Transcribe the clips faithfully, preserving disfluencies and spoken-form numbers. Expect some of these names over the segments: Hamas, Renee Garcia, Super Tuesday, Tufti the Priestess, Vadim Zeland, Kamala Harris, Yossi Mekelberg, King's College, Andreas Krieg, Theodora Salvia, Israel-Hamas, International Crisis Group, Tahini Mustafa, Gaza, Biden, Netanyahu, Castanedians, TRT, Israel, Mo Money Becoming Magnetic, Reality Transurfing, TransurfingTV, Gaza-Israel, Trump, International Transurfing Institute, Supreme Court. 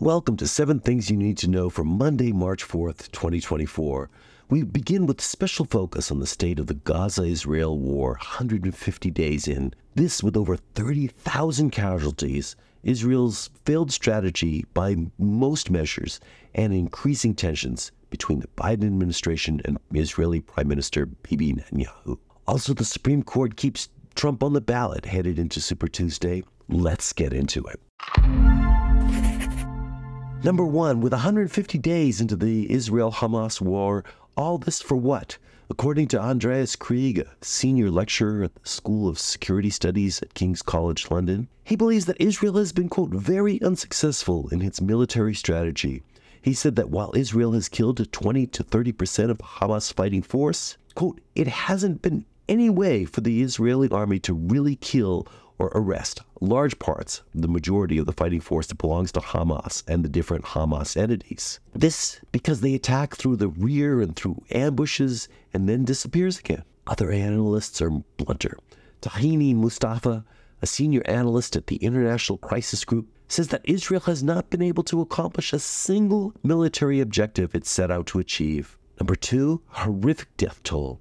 Welcome to seven Things You Need to Know for Monday, March fourth, twenty twenty-four. We begin with special focus on the state of the Gaza-Israel war one hundred fifty days in. This with over thirty thousand casualties, Israel's failed strategy by most measures, and increasing tensions between the Biden administration and Israeli Prime Minister Bibi Netanyahu. Also, the Supreme Court keeps Trump on the ballot headed into Super Tuesday. Let's get into it. Number one, with one hundred fifty days into the Israel-Hamas war, all this for what? According to Andreas Krieg, a senior lecturer at the School of Security Studies at King's College, London, he believes that Israel has been, quote, very unsuccessful in its military strategy. He said that while Israel has killed twenty to thirty percent of Hamas fighting force, quote, it hasn't been any way for the Israeli army to really kill or arrest large parts, the majority of the fighting force that belongs to Hamas and the different Hamas entities. This because they attack through the rear and through ambushes and then disappears again. Other analysts are blunter. Tahini Mustafa, a senior analyst at the International Crisis Group, says that Israel has not been able to accomplish a single military objective it set out to achieve. Number two, horrific death toll.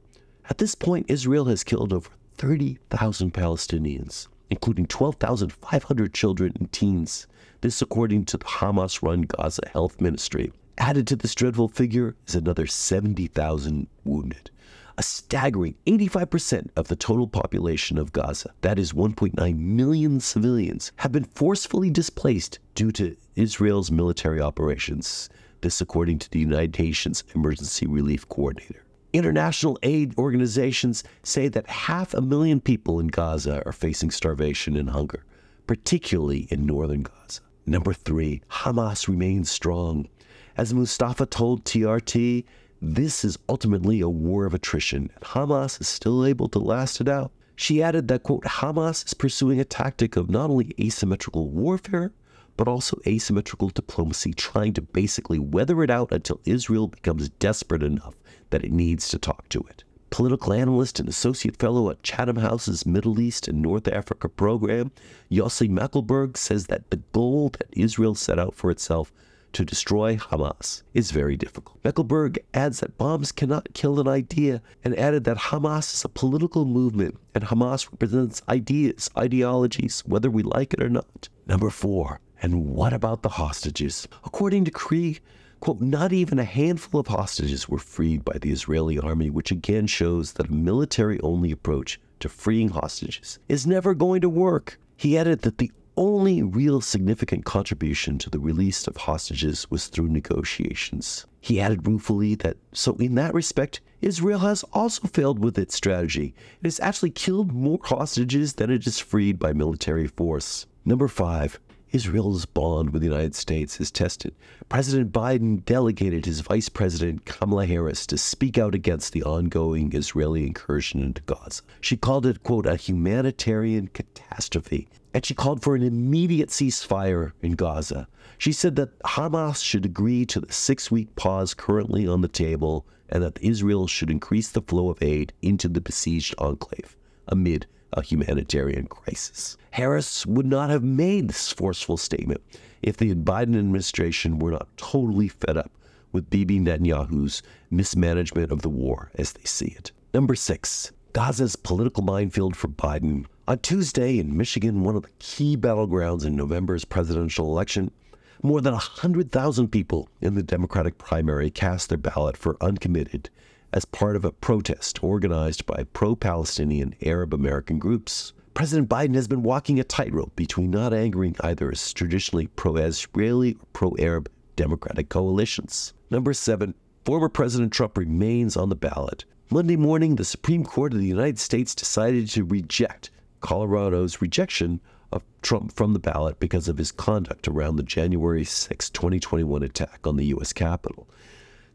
At this point, Israel has killed over thirty thousand Palestinians, including twelve thousand five hundred children and teens. This according to the Hamas-run Gaza Health Ministry. Added to this dreadful figure is another seventy thousand wounded. A staggering eighty-five percent of the total population of Gaza, that is one point nine million civilians, have been forcefully displaced due to Israel's military operations. This according to the United Nations Emergency Relief Coordinator. International aid organizations say that half a million people in Gaza are facing starvation and hunger, particularly in northern Gaza. Number three, Hamas remains strong. As Mustafa told T R T, this is ultimately a war of attrition, and Hamas is still able to last it out. She added that, quote, Hamas is pursuing a tactic of not only asymmetrical warfare, but also asymmetrical diplomacy, trying to basically weather it out until Israel becomes desperate enough that it needs to talk to it. Political analyst and associate fellow at Chatham House's Middle East and North Africa program, Yossi Mekelberg, says that the goal that Israel set out for itself to destroy Hamas is very difficult. Mekelberg adds that bombs cannot kill an idea, and added that Hamas is a political movement, and Hamas represents ideas, ideologies, whether we like it or not. Number four. And what about the hostages? According to Krieg, quote, not even a handful of hostages were freed by the Israeli army, which again shows that a military-only approach to freeing hostages is never going to work. He added that the only real significant contribution to the release of hostages was through negotiations. He added ruefully that, so in that respect, Israel has also failed with its strategy. It has actually killed more hostages than it has freed by military force. Number five. Israel's bond with the United States is tested. President Biden delegated his Vice President Kamala Harris to speak out against the ongoing Israeli incursion into Gaza. She called it, quote, a humanitarian catastrophe, and she called for an immediate ceasefire in Gaza. She said that Hamas should agree to the six-week pause currently on the table, and that Israel should increase the flow of aid into the besieged enclave amid a humanitarian crisis. Harris would not have made this forceful statement if the Biden administration were not totally fed up with Bibi Netanyahu's mismanagement of the war as they see it. Number six, Gaza's political minefield for Biden. On Tuesday in Michigan, one of the key battlegrounds in November's presidential election, more than one hundred thousand people in the Democratic primary cast their ballot for uncommitted as part of a protest organized by pro-Palestinian Arab-American groups. President Biden has been walking a tightrope between not angering either his traditionally pro-Israeli or pro-Arab Democratic coalitions. Number seven, former President Trump remains on the ballot. Monday morning, the Supreme Court of the United States decided to reject Colorado's rejection of Trump from the ballot because of his conduct around the January sixth, twenty twenty-one attack on the U S Capitol.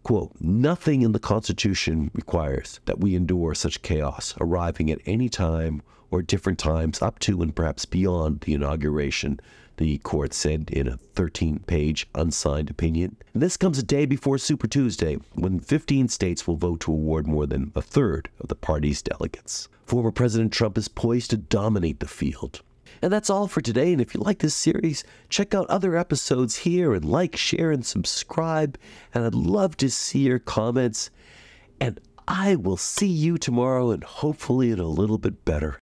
Quote, nothing in the Constitution requires that we endure such chaos arriving at any time or different times up to and perhaps beyond the inauguration, the court said in a thirteen-page unsigned opinion. And this comes a day before Super Tuesday, when fifteen states will vote to award more than a third of the party's delegates. Former President Trump is poised to dominate the field. And that's all for today. And if you like this series, check out other episodes here and like, share, and subscribe. And I'd love to see your comments. And I will see you tomorrow, and hopefully in a little bit better.